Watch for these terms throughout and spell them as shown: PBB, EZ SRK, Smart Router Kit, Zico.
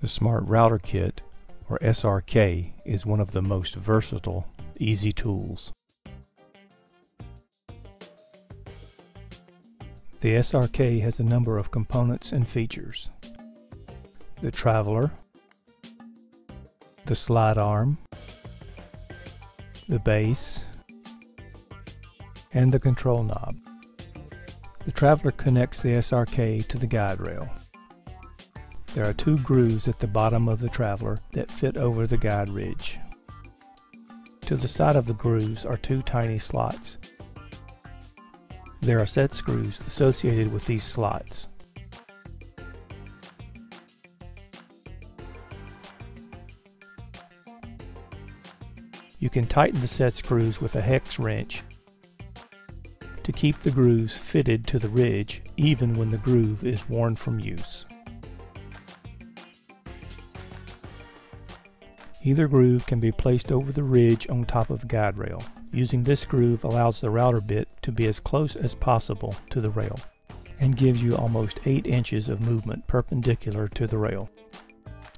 The Smart Router Kit, or SRK, is one of the most versatile, easy tools. The SRK has a number of components and features. The traveler, the slide arm, the base, and the control knob. The traveler connects the SRK to the guide rail. There are two grooves at the bottom of the traveler that fit over the guide ridge. To the side of the grooves are two tiny slots. There are set screws associated with these slots. You can tighten the set screws with a hex wrench to keep the grooves fitted to the ridge even when the groove is worn from use. Either groove can be placed over the ridge on top of the guide rail. Using this groove allows the router bit to be as close as possible to the rail and gives you almost 8 inches of movement perpendicular to the rail.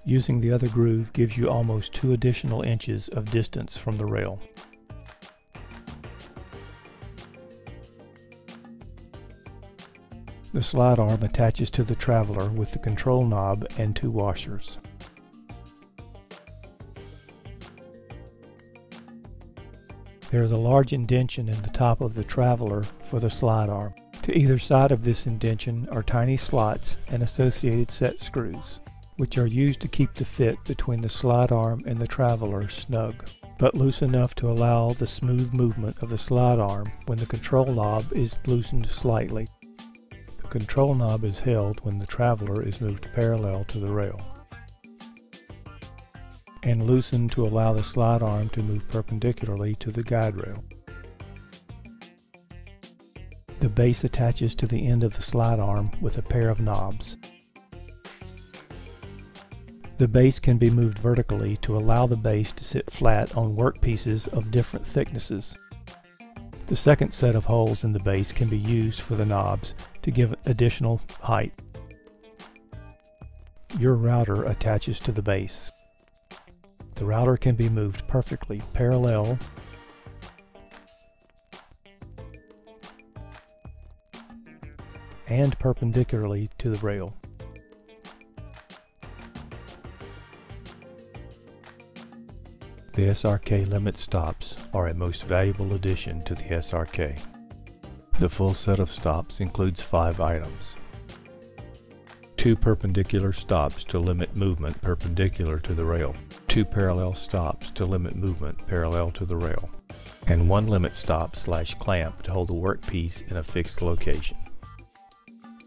Using the other groove gives you almost 2 additional inches of distance from the rail. The slide arm attaches to the traveler with the control knob and 2 washers. There is a large indention in the top of the traveler for the slide arm. To either side of this indention are tiny slots and associated set screws, which are used to keep the fit between the slide arm and the traveler snug, but loose enough to allow the smooth movement of the slide arm when the control knob is loosened slightly. The control knob is held when the traveler is moved parallel to the rail and loosened to allow the slide arm to move perpendicularly to the guide rail. The base attaches to the end of the slide arm with a pair of knobs. The base can be moved vertically to allow the base to sit flat on workpieces of different thicknesses. The second set of holes in the base can be used for the knobs to give additional height. Your router attaches to the base. The router can be moved perfectly parallel and perpendicularly to the rail. The SRK limit stops are a most valuable addition to the SRK. The full set of stops includes 5 items. 2 perpendicular stops to limit movement perpendicular to the rail, 2 parallel stops to limit movement parallel to the rail, and 1 limit stop/clamp to hold the workpiece in a fixed location.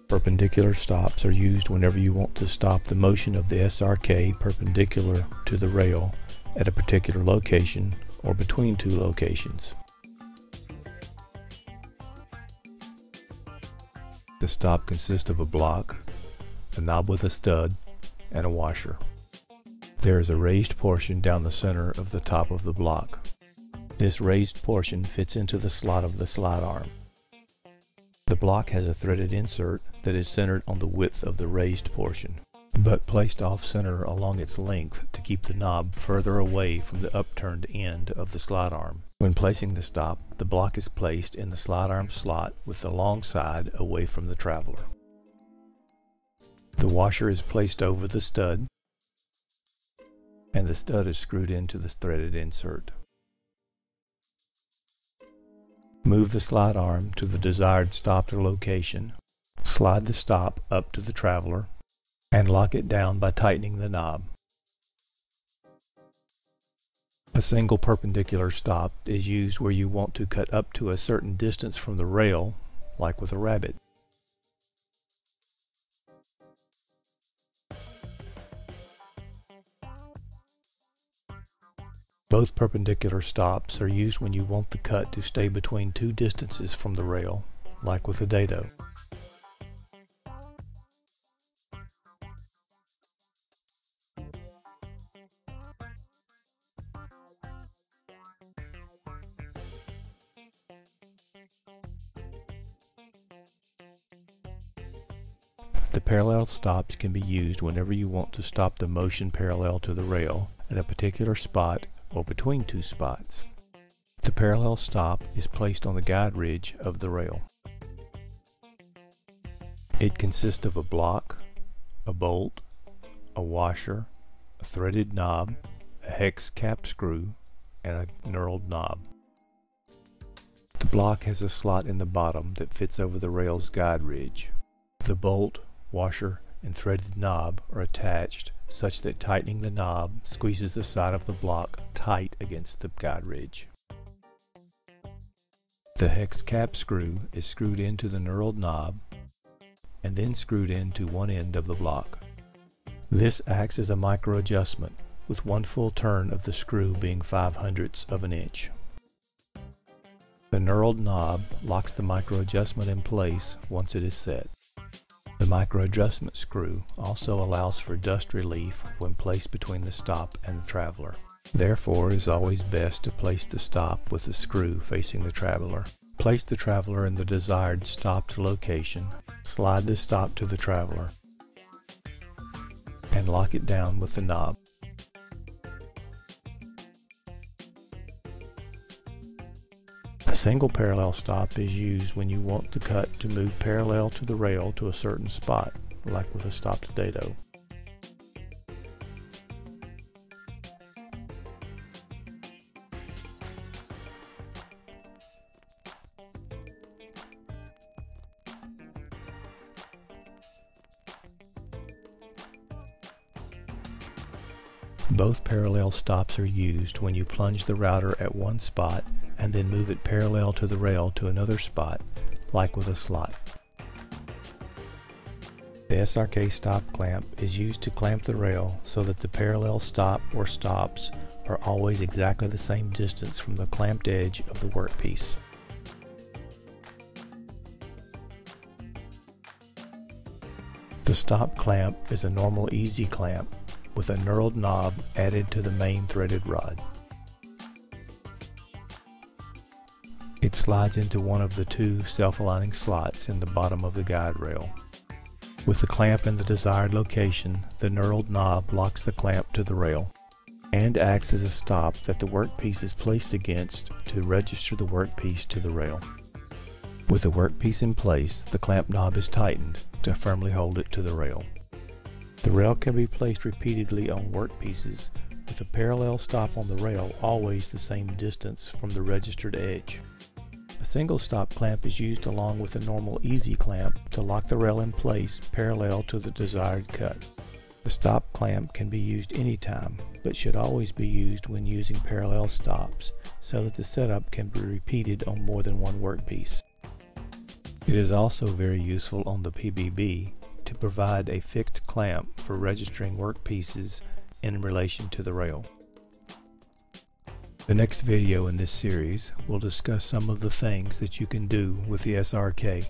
Perpendicular stops are used whenever you want to stop the motion of the SRK perpendicular to the rail at a particular location or between 2 locations. The stop consists of a block, a knob with a stud, and a washer. There is a raised portion down the center of the top of the block. This raised portion fits into the slot of the slide arm. The block has a threaded insert that is centered on the width of the raised portion, but placed off-center along its length to keep the knob further away from the upturned end of the slide arm. When placing the stop, the block is placed in the slide arm slot with the long side away from the traveler. The washer is placed over the stud, and the stud is screwed into the threaded insert. Move the slide arm to the desired stopped location, slide the stop up to the traveler, and lock it down by tightening the knob. A single perpendicular stop is used where you want to cut up to a certain distance from the rail, like with a rabbit. Both perpendicular stops are used when you want the cut to stay between 2 distances from the rail, like with a dado. The parallel stops can be used whenever you want to stop the motion parallel to the rail at a particular spot or between two spots. The parallel stop is placed on the guide ridge of the rail. It consists of a block, a bolt, a washer, a threaded knob, a hex cap screw, and a knurled knob. The block has a slot in the bottom that fits over the rail's guide ridge. The bolt, washer, and threaded knob are attached such that tightening the knob squeezes the side of the block tight against the guide ridge. The hex cap screw is screwed into the knurled knob and then screwed into one end of the block. This acts as a micro adjustment, with one full turn of the screw being 0.5 of an inch. The knurled knob locks the micro adjustment in place once it is set. The micro adjustment screw also allows for dust relief when placed between the stop and the traveler. Therefore, it is always best to place the stop with the screw facing the traveler. Place the traveler in the desired stopped location, slide the stop to the traveler, and lock it down with the knob. A single parallel stop is used when you want the cut to move parallel to the rail to a certain spot, like with a stopped dado. Both parallel stops are used when you plunge the router at one spot and then move it parallel to the rail to another spot, like with a slot. The SRK stop clamp is used to clamp the rail so that the parallel stop or stops are always exactly the same distance from the clamped edge of the workpiece. The stop clamp is a normal easy clamp with a knurled knob added to the main threaded rod. It slides into one of the two self-aligning slots in the bottom of the guide rail. With the clamp in the desired location, the knurled knob locks the clamp to the rail and acts as a stop that the workpiece is placed against to register the workpiece to the rail. With the workpiece in place, the clamp knob is tightened to firmly hold it to the rail. The rail can be placed repeatedly on workpieces, with a parallel stop on the rail always the same distance from the registered edge. A single stop clamp is used along with a normal easy clamp to lock the rail in place parallel to the desired cut. The stop clamp can be used anytime, but should always be used when using parallel stops so that the setup can be repeated on more than one workpiece. It is also very useful on the PBB to provide a fixed clamp for registering workpieces in relation to the rail. The next video in this series will discuss some of the things that you can do with the SRK.